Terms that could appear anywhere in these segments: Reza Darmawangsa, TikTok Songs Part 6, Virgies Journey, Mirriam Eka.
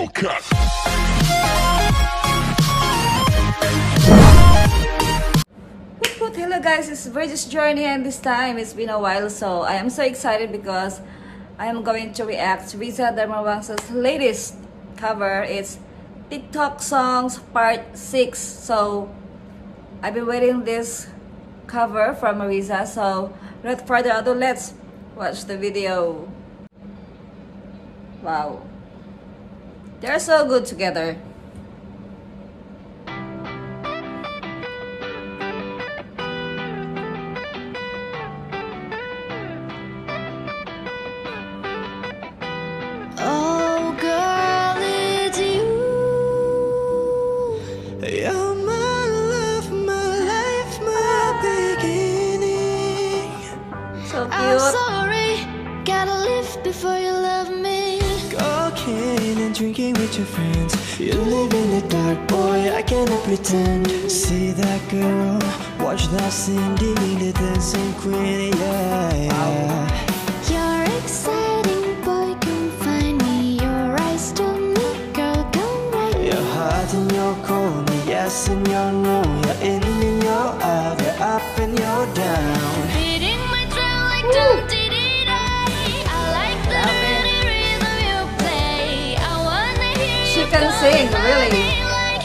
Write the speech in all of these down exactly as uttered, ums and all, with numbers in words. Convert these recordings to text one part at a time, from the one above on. no cut. Hello guys, it's Virgies Journey, and this time it's been a while, so I am so excited because I am going to react to Reza Darmawangsa's latest cover. It's TikTok Songs Part six. So I've been waiting this cover from Reza, so without further ado, let's watch the video. Wow, they're so good together. Oh girl, it's you. You're my love, my life, my beginning. So cute. I'm sorry, gotta live before you love me. And drinking with your friends, you live in the dark, boy, I cannot pretend. See that girl, watch that Cindy, the dancing queen, yeah, yeah. You're exciting, boy, come find me. Your eyes to me, girl, come right. Your heart in your corner, yes and your no. You're in and you're out, you're up and you're down. Beating my drum like don't. You can sing, really.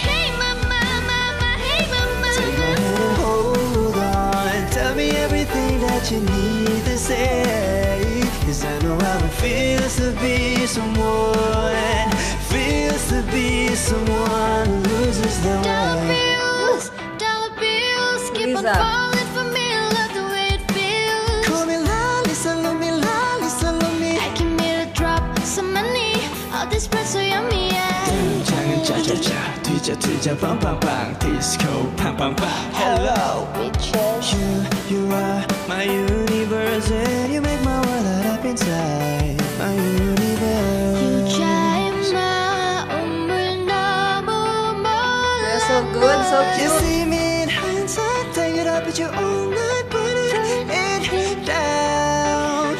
Hey mama, mama, hey mama. Take my hand and hold on. Tell me everything that you need to say. Cause I know how it feels to be someone. Feels to be someone who loses the way. Dollar bills, dollar bills, keep on falling for me. Love the way it feels. Call me lolly, so love me, lolly, so love me. I can need a drop, some money. All this pressure on me, yeah. Cha-cha-cha, 뒤져-뒤져, bang-bang-bang, disco, bang-bang-bang, hello. You, you are my universe, and you make my world light up inside, my universe. You chime my own number. They're so good, so cute. You see me in hindsight, take it up at your own night, put it in down.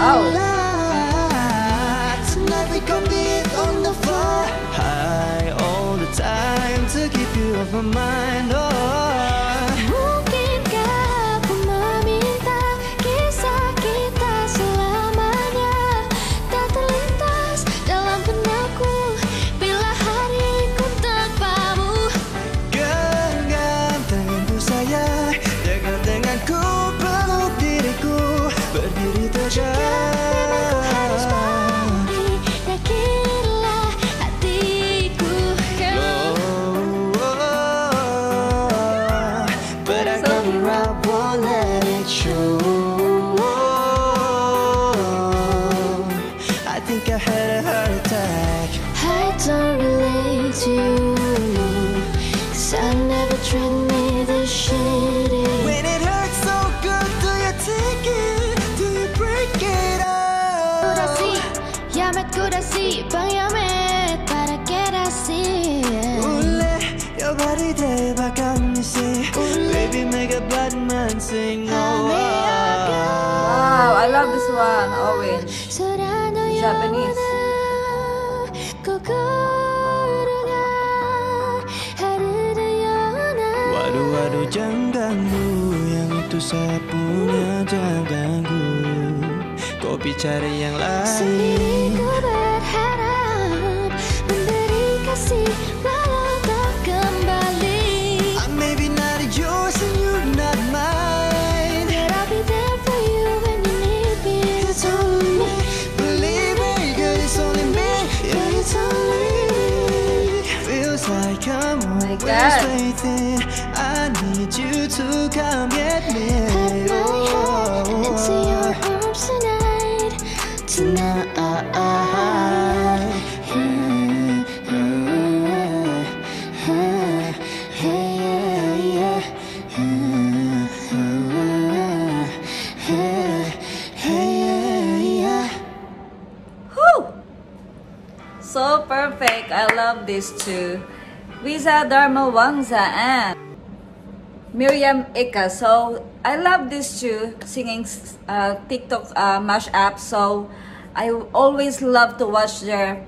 Wow. My mind, oh. Mungkin aku meminta kisah kita selamanya tak terlintas dalam benakku bila hariku tanpamu. Genggam tanganku sayang, dengan denganku peluk diriku berdiri terjang. Wow, I love this one, orange, Japanese. Waduh-waduh jangan ganggu, yang itu sapunya jangan ganggu. Kau bicara yang lain. Sendiri ku berharap memberi kasih walau tak kembali. I may be not yours and you're not mine, but I'll be there for you when you need me. It's only me, believe me, girl, it's only me, yeah, it's only me. Feels like I'm always waiting. I need you to come get me. Put my head into your arms tonight. Tonight. Mm, mm, mm, yeah, yeah. Mm, mm, yeah, yeah, yeah. Whew. So perfect. I love this too. Reza Darmawangsa and Mirriam Eka. So I love these two singing uh, TikTok uh, mashup. So I always love to watch their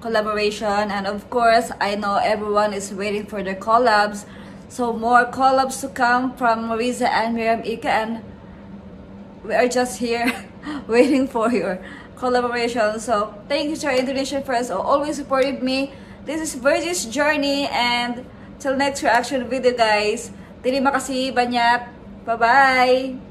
collaboration, and of course I know everyone is waiting for their collabs, so more collabs to come from Reza and Mirriam Eka, and we are just here waiting for your collaboration. So thank you to our Indonesian friends who always supported me. This is Virgies Journey, and till next reaction video guys, terima kasih banyak, bye bye.